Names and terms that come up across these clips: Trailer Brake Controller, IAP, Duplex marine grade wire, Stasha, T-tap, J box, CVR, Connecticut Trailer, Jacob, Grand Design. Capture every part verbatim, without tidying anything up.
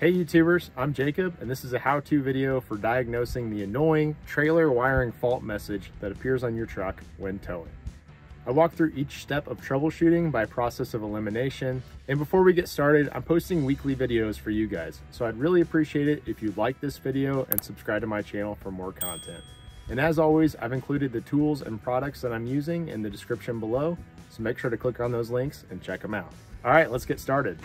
Hey YouTubers, I'm Jacob, and this is a how-to video for diagnosing the annoying trailer wiring fault message that appears on your truck when towing. I walk through each step of troubleshooting by process of elimination, and before we get started, I'm posting weekly videos for you guys, so I'd really appreciate it if you like this video and subscribe to my channel for more content. And as always, I've included the tools and products that I'm using in the description below, so make sure to click on those links and check them out. All right, let's get started.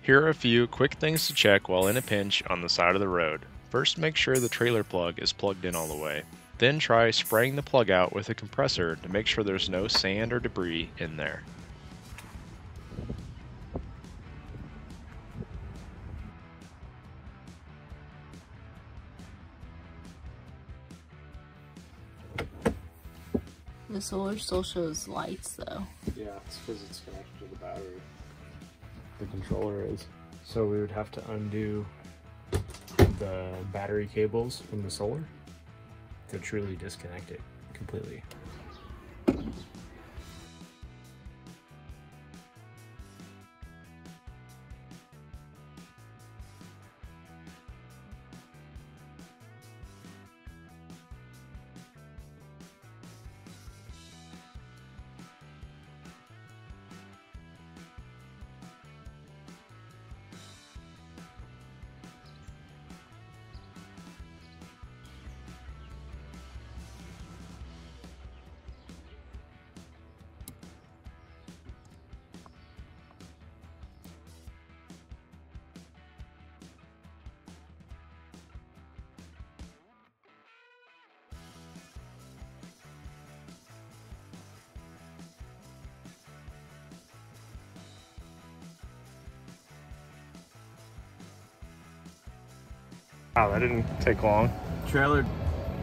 Here are a few quick things to check while in a pinch on the side of the road. First, make sure the trailer plug is plugged in all the way. Then try spraying the plug out with a compressor to make sure there's no sand or debris in there. The solar still shows lights though. Yeah, it's because it's connected to the battery. The controller is. So we would have to undo the battery cables from the solar to truly disconnect it completely. Wow, that didn't take long. Trailer,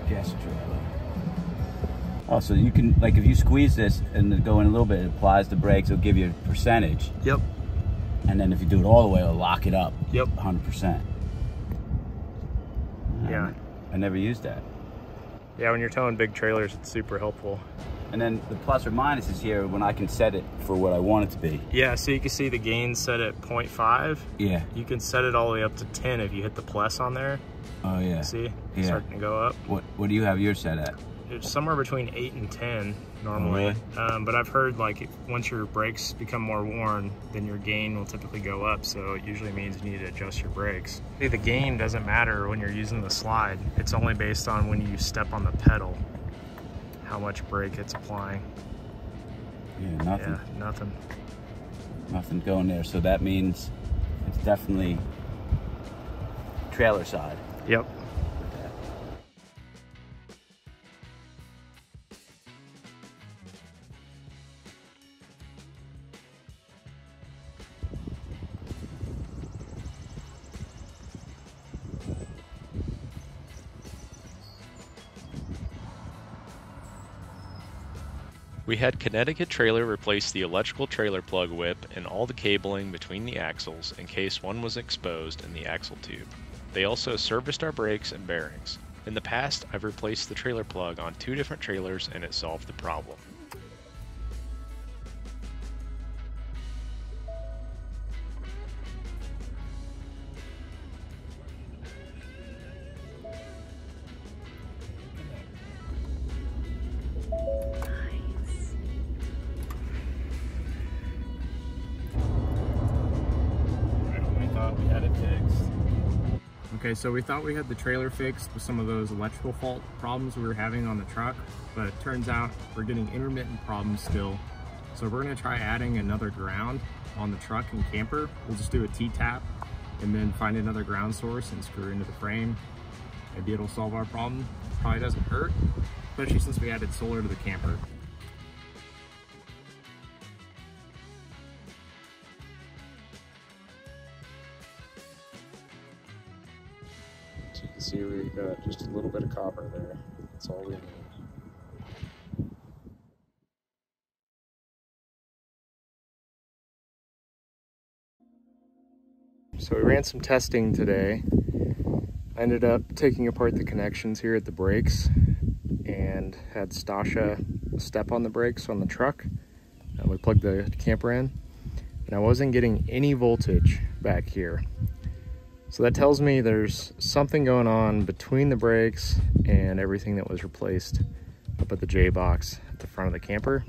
gas trailer. Also, you can, like, if you squeeze this and go in a little bit, it applies the brakes, it'll give you a percentage. Yep. And then if you do it all the way, it'll lock it up. Yep. one hundred percent. Um, yeah. I never used that. Yeah, when you're towing big trailers, it's super helpful. And then the plus or minus is here when I can set it for what I want it to be. Yeah, so you can see the gain set at zero point five. Yeah. You can set it all the way up to ten if you hit the plus on there. Oh, yeah. See? Yeah. It's starting to go up. What What do you have yours set at? It's somewhere between eight and ten normally. Oh, really? Um, but I've heard, like, once your brakes become more worn, then your gain will typically go up. So it usually means you need to adjust your brakes. The gain doesn't matter when you're using the slide. It's only based on when you step on the pedal, how much brake it's applying. Yeah, nothing. Yeah, nothing. Nothing going there. So that means it's definitely trailer side. Yep. We had Connecticut Trailer replace the electrical trailer plug whip and all the cabling between the axles in case one was exposed in the axle tube. They also serviced our brakes and bearings. In the past, I've replaced the trailer plug on two different trailers and it solved the problem. Okay, so we thought we had the trailer fixed with some of those electrical fault problems we were having on the truck, but it turns out we're getting intermittent problems still. So we're gonna try adding another ground on the truck and camper. We'll just do a T-tap and then find another ground source and screw into the frame. Maybe it'll solve our problem. Probably doesn't hurt, especially since we added solar to the camper. See, we got just a little bit of copper there. That's all we need. So we ran some testing today. I ended up taking apart the connections here at the brakes and had Stasha step on the brakes on the truck. And we plugged the camper in, and I wasn't getting any voltage back here. So that tells me there's something going on between the brakes and everything that was replaced up at the J box at the front of the camper.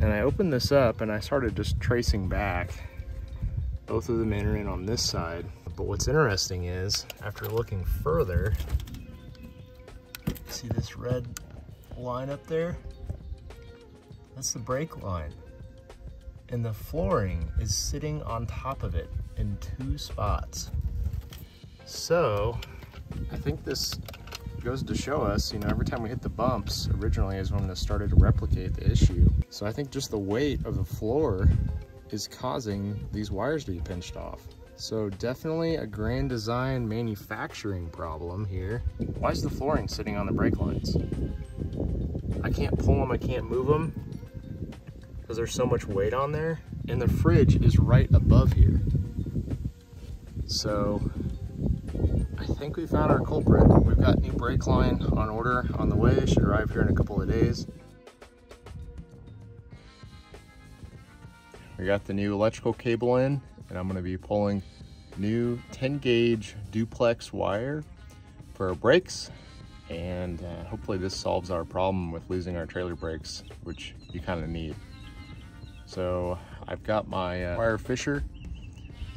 And I opened this up and I started just tracing back. Both of them enter in on this side. But what's interesting is, after looking further, see this red line up there? That's the brake line. And the flooring is sitting on top of it in two spots. So I think this goes to show us, you know, every time we hit the bumps, originally is when this started to replicate the issue. So I think just the weight of the floor is causing these wires to be pinched off. So definitely a Grand Design manufacturing problem here. Why is the flooring sitting on the brake lines? I can't pull them, I can't move them, because there's so much weight on there. And the fridge is right above here. So I think we found our culprit. We've got new brake line on order on the way. Should arrive here in a couple of days. We got the new electrical cable in, and I'm gonna be pulling new ten gauge duplex wire for our brakes. And uh, hopefully this solves our problem with losing our trailer brakes, which you kind of need. So I've got my uh, wire fisher,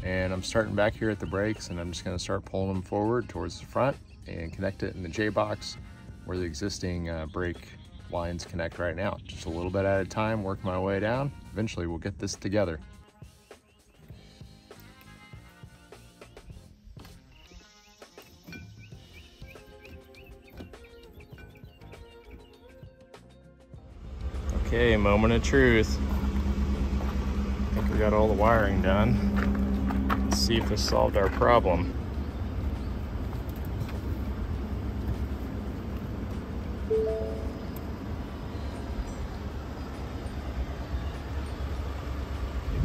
and I'm starting back here at the brakes, and I'm just gonna start pulling them forward towards the front and connect it in the J box where the existing uh, brake lines connect right now. Just a little bit at a time, work my way down. Eventually we'll get this together. Okay, moment of truth. I think we got all the wiring done. See if this solved our problem.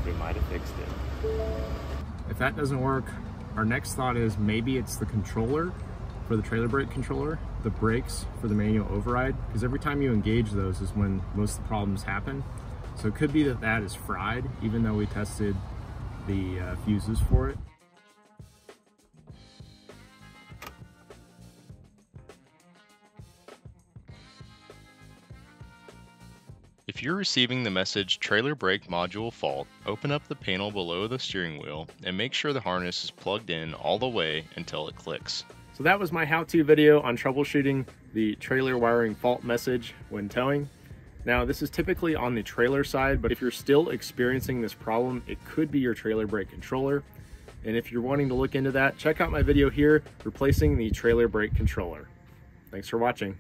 We might have fixed it. If that doesn't work, our next thought is maybe it's the controller for the trailer brake controller, the brakes for the manual override, because every time you engage those is when most of the problems happen. So it could be that that is fried, even though we tested the uh, fuses for it. If you're receiving the message trailer brake module fault, open up the panel below the steering wheel and make sure the harness is plugged in all the way until it clicks. So that was my how-to video on troubleshooting the trailer wiring fault message when towing. Now, this is typically on the trailer side, but if you're still experiencing this problem, it could be your trailer brake controller. And if you're wanting to look into that, check out my video here, replacing the trailer brake controller. Thanks for watching.